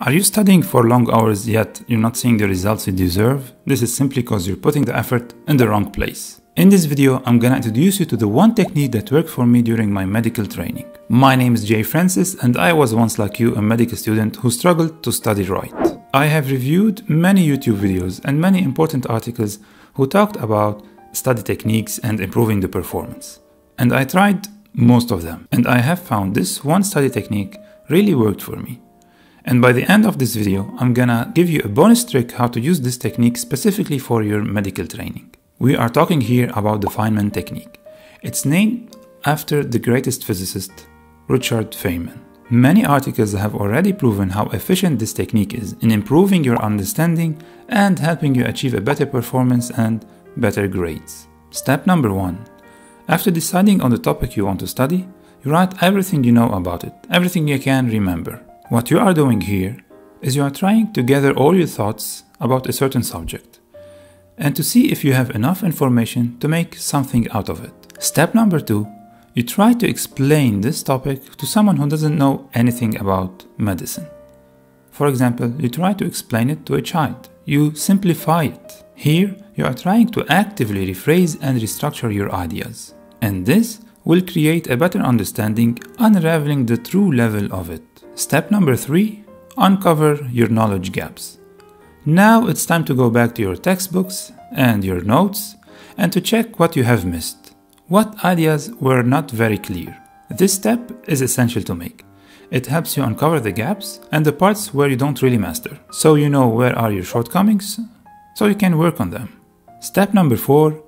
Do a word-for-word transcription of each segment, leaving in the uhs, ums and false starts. Are you studying for long hours yet you're not seeing the results you deserve? This is simply because you're putting the effort in the wrong place. In this video, I'm gonna introduce you to the one technique that worked for me during my medical training. My name is Jay Francis and I was once like you, a medical student who struggled to study right. I have reviewed many YouTube videos and many important articles who talked about study techniques and improving the performance. And I tried most of them. And I have found this one study technique really worked for me. And by the end of this video, I'm gonna give you a bonus trick how to use this technique specifically for your medical training. We are talking here about the Feynman technique. It's named after the greatest physicist, Richard Feynman. Many articles have already proven how efficient this technique is in improving your understanding and helping you achieve a better performance and better grades. Step number one. After deciding on the topic you want to study, you write everything you know about it, everything you can remember. What you are doing here is you are trying to gather all your thoughts about a certain subject and to see if you have enough information to make something out of it. Step number two, you try to explain this topic to someone who doesn't know anything about medicine. For example, you try to explain it to a child. You simplify it. Here, you are trying to actively rephrase and restructure your ideas. And this will create a better understanding, unraveling the true level of it. Step number three, uncover your knowledge gaps. Now it's time to go back to your textbooks and your notes and to check what you have missed. What ideas were not very clear. This step is essential to make. It helps you uncover the gaps and the parts where you don't really master. So you know where are your shortcomings, so you can work on them. Step number four,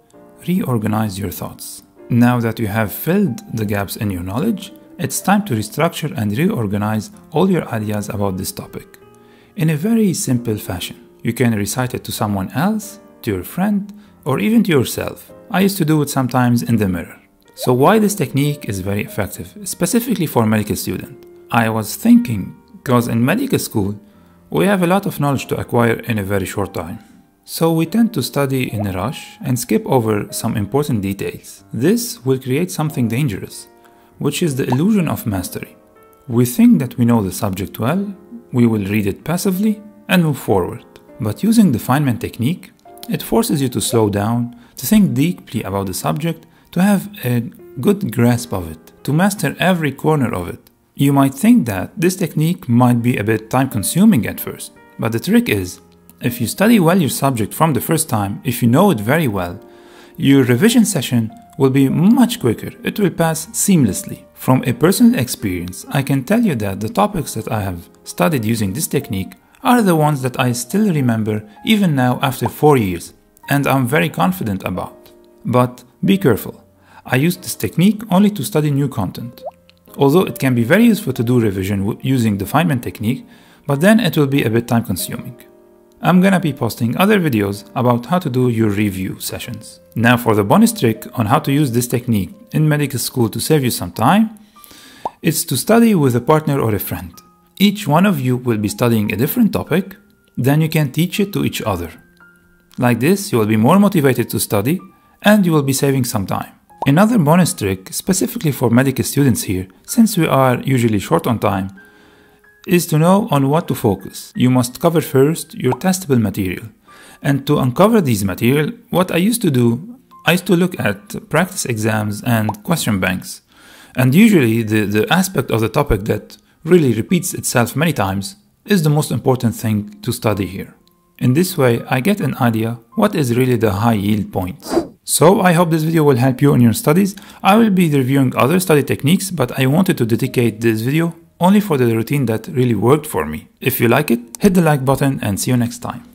reorganize your thoughts. Now that you have filled the gaps in your knowledge, it's time to restructure and reorganize all your ideas about this topic in a very simple fashion. You can recite it to someone else, to your friend, or even to yourself. I used to do it sometimes in the mirror. So why this technique is very effective, specifically for medical students? I was thinking, because in medical school, we have a lot of knowledge to acquire in a very short time. So we tend to study in a rush and skip over some important details. This will create something dangerous, which is the illusion of mastery. We think that we know the subject well, we will read it passively and move forward. But using the Feynman technique, it forces you to slow down, to think deeply about the subject, to have a good grasp of it, to master every corner of it. You might think that this technique might be a bit time-consuming at first, but the trick is, if you study well your subject from the first time, if you know it very well, your revision session will be much quicker, it will pass seamlessly. From a personal experience, I can tell you that the topics that I have studied using this technique are the ones that I still remember even now after four years, and I'm very confident about. But be careful, I use this technique only to study new content. Although it can be very useful to do revision using the Feynman technique, but then it will be a bit time consuming. I'm gonna be posting other videos about how to do your review sessions. Now for the bonus trick on how to use this technique in medical school to save you some time, it's to study with a partner or a friend. Each one of you will be studying a different topic, then you can teach it to each other. Like this, you will be more motivated to study and you will be saving some time. Another bonus trick, specifically for medical students here, since we are usually short on time, is to know on what to focus. You must cover first your testable material. And to uncover these material, what I used to do, I used to look at practice exams and question banks. And usually the, the aspect of the topic that really repeats itself many times is the most important thing to study here. In this way, I get an idea what is really the high yield points. So I hope this video will help you in your studies. I will be reviewing other study techniques, but I wanted to dedicate this video only for the routine that really worked for me. If you like it, hit the like button and see you next time.